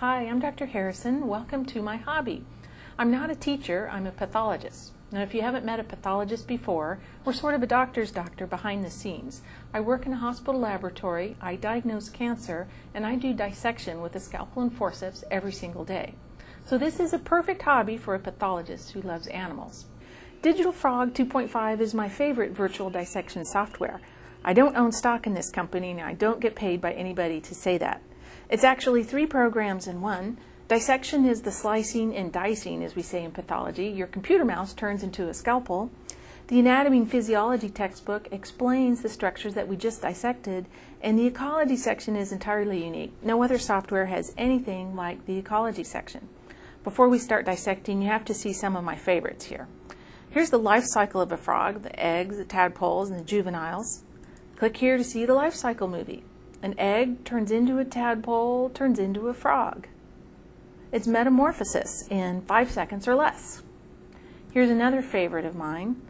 Hi, I'm Dr. Harrison. Welcome to my hobby. I'm not a teacher, I'm a pathologist. Now, if you haven't met a pathologist before, we're sort of a doctor's doctor behind the scenes. I work in a hospital laboratory, I diagnose cancer, and I do dissection with a scalpel and forceps every single day. So this is a perfect hobby for a pathologist who loves animals. Digital Frog 2.5 is my favorite virtual dissection software. I don't own stock in this company, and I don't get paid by anybody to say that. It's actually three programs in one. Dissection is the slicing and dicing, as we say in pathology. Your computer mouse turns into a scalpel. The anatomy and physiology textbook explains the structures that we just dissected, and the ecology section is entirely unique. No other software has anything like the ecology section. Before we start dissecting, you have to see some of my favorites here. Here's the life cycle of a frog, the eggs, the tadpoles, and the juveniles. Click here to see the life cycle movie. An egg turns into a tadpole, turns into a frog. It's metamorphosis in 5 seconds or less. Here's another favorite of mine.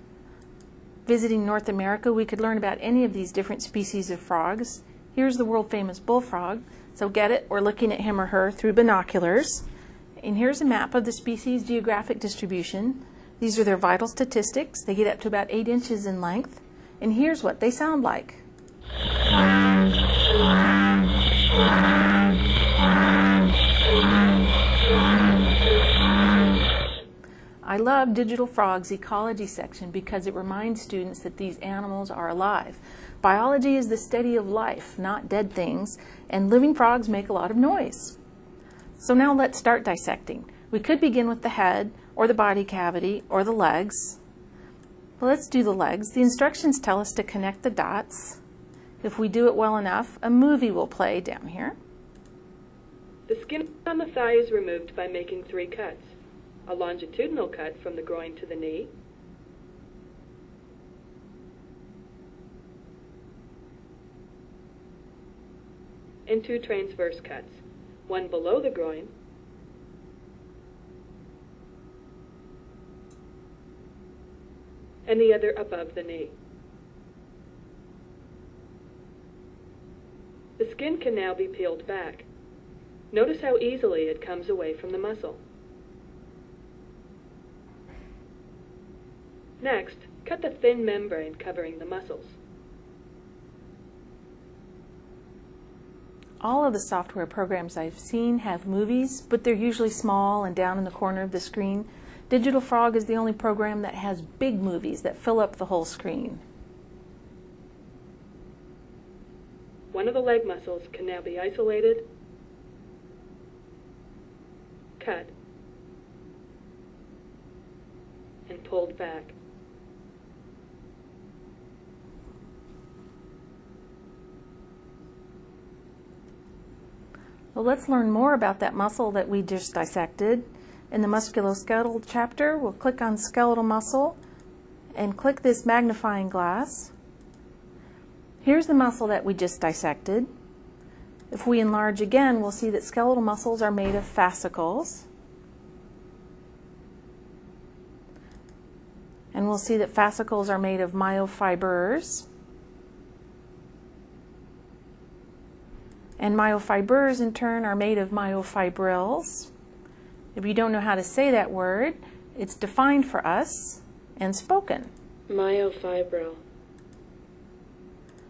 Visiting North America, we could learn about any of these different species of frogs. Here's the world-famous bullfrog. So get it, we're looking at him or her through binoculars. And here's a map of the species' geographic distribution. These are their vital statistics. They get up to about 8 inches in length. And here's what they sound like. I love Digital Frog's ecology section because it reminds students that these animals are alive. Biology is the study of life, not dead things, and living frogs make a lot of noise. So now let's start dissecting. We could begin with the head, or the body cavity, or the legs. Well, let's do the legs. The instructions tell us to connect the dots. If we do it well enough, a movie will play down here. The skin on the thigh is removed by making three cuts. A longitudinal cut from the groin to the knee, and two transverse cuts, one below the groin and the other above the knee. The skin can now be peeled back. Notice how easily it comes away from the muscle. Next, cut the thin membrane covering the muscles. All of the software programs I've seen have movies, but they're usually small and down in the corner of the screen. Digital Frog is the only program that has big movies that fill up the whole screen. One of the leg muscles can now be isolated, cut, and pulled back. Well, let's learn more about that muscle that we just dissected. In the musculoskeletal chapter, we'll click on skeletal muscle and click this magnifying glass. Here's the muscle that we just dissected. If we enlarge again, we'll see that skeletal muscles are made of fascicles. And we'll see that fascicles are made of myofibers. And myofibers, in turn, are made of myofibrils. If you don't know how to say that word, it's defined for us and spoken. Myofibril.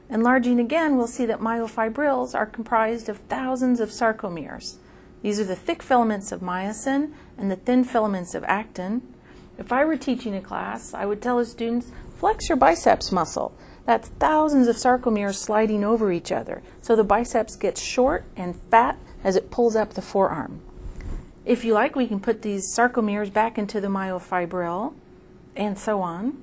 Enlarging again, we'll see that myofibrils are comprised of thousands of sarcomeres. These are the thick filaments of myosin and the thin filaments of actin. If I were teaching a class, I would tell the students, flex your biceps muscle. That's thousands of sarcomeres sliding over each other, so the biceps gets short and fat as it pulls up the forearm. If you like, we can put these sarcomeres back into the myofibril, and so on.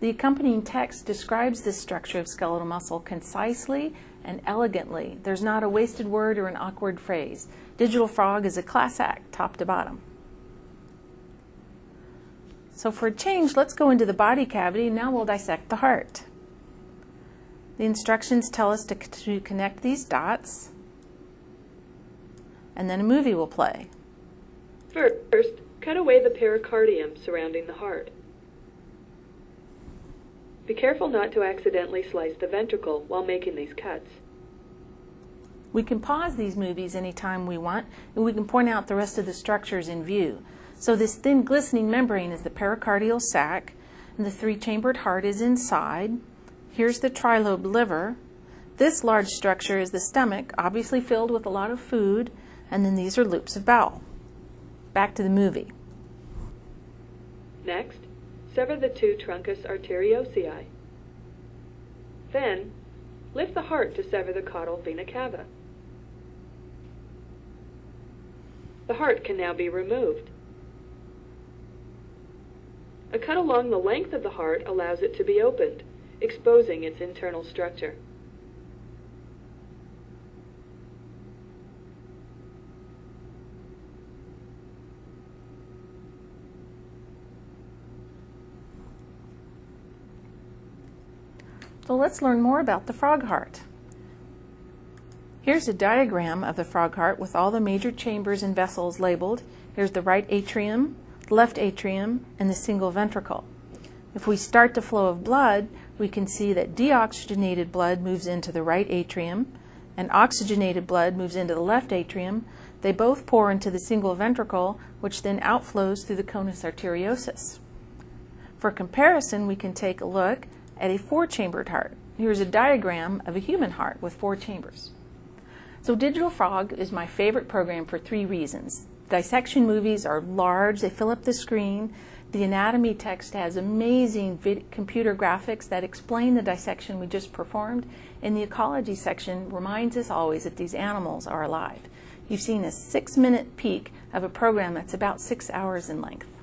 The accompanying text describes this structure of skeletal muscle concisely and elegantly. There's not a wasted word or an awkward phrase. Digital Frog is a class act, top to bottom. So for a change, let's go into the body cavity, and now we'll dissect the heart. The instructions tell us to connect these dots, and then a movie will play. First, cut away the pericardium surrounding the heart. Be careful not to accidentally slice the ventricle while making these cuts. We can pause these movies anytime we want, and we can point out the rest of the structures in view. So this thin glistening membrane is the pericardial sac, and the three-chambered heart is inside. Here's the trilobe liver. This large structure is the stomach, obviously filled with a lot of food, and then these are loops of bowel. Back to the movie. Next, sever the two truncus arteriosei. Then, lift the heart to sever the caudal vena cava. The heart can now be removed. A cut along the length of the heart allows it to be opened, exposing its internal structure. So let's learn more about the frog heart. Here's a diagram of the frog heart with all the major chambers and vessels labeled. Here's the right atrium, the left atrium, and the single ventricle. If we start the flow of blood, we can see that deoxygenated blood moves into the right atrium and oxygenated blood moves into the left atrium. They both pour into the single ventricle, which then outflows through the conus arteriosus. For comparison, we can take a look at a four-chambered heart. Here's a diagram of a human heart with four chambers. So Digital Frog is my favorite program for three reasons. Dissection movies are large, they fill up the screen. The anatomy text has amazing computer graphics that explain the dissection we just performed, and the ecology section reminds us always that these animals are alive. You've seen a 6-minute peek of a program that's about 6 hours in length.